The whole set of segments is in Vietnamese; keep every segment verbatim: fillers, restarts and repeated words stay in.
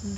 Hmm.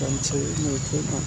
Đang chế người thế nào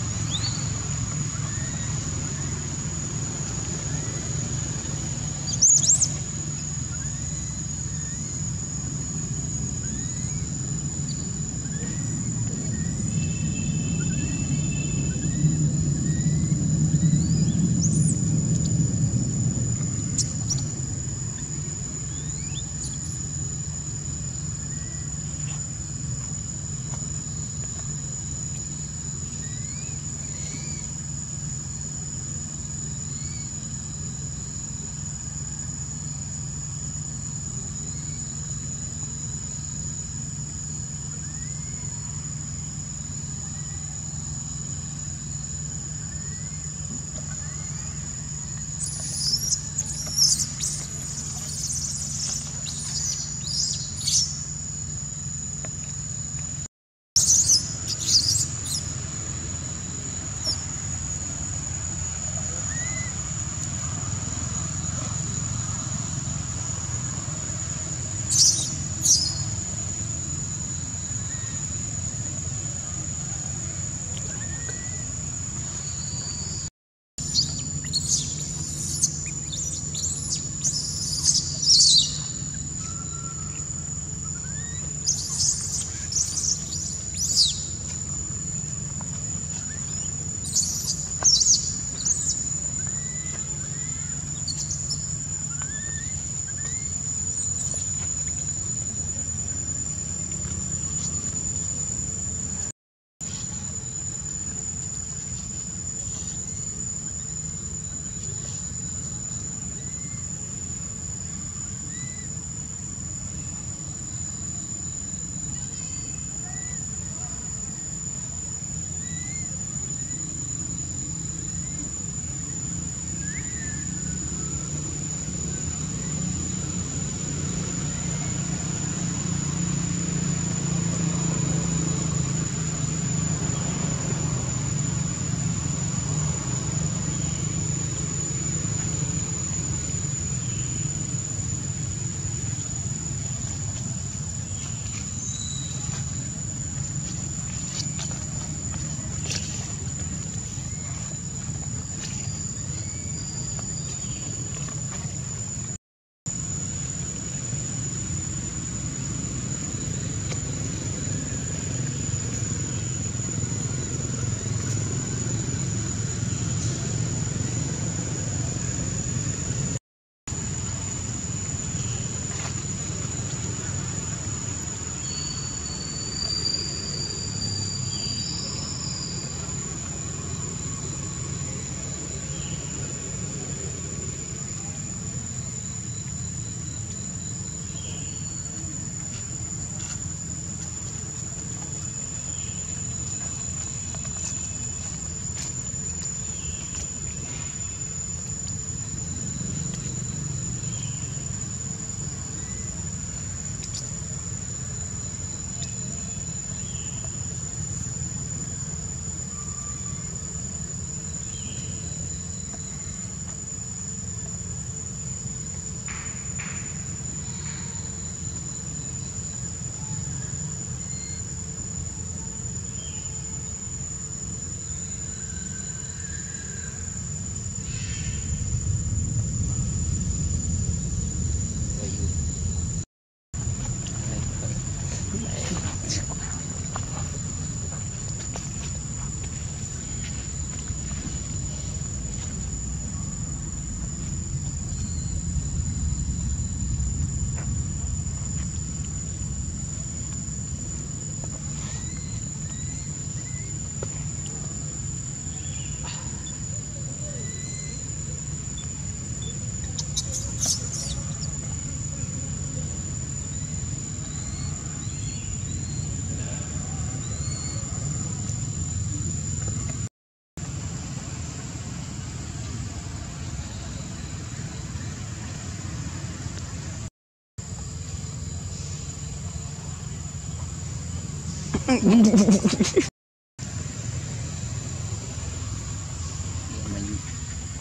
mình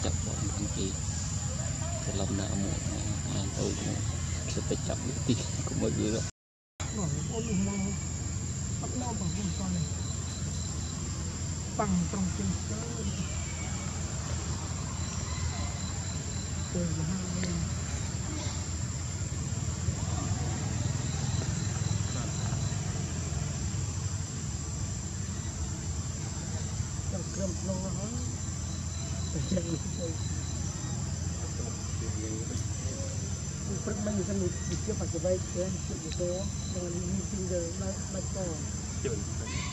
chặt bọn thằng kia thì lòng nào một hai tôi sẽ phải chặt cái tiền của mọi người đó. Bằng trong chân Hãy subscribe cho kênh Ghiền Mì Gõ Để không bỏ lỡ những video hấp dẫn.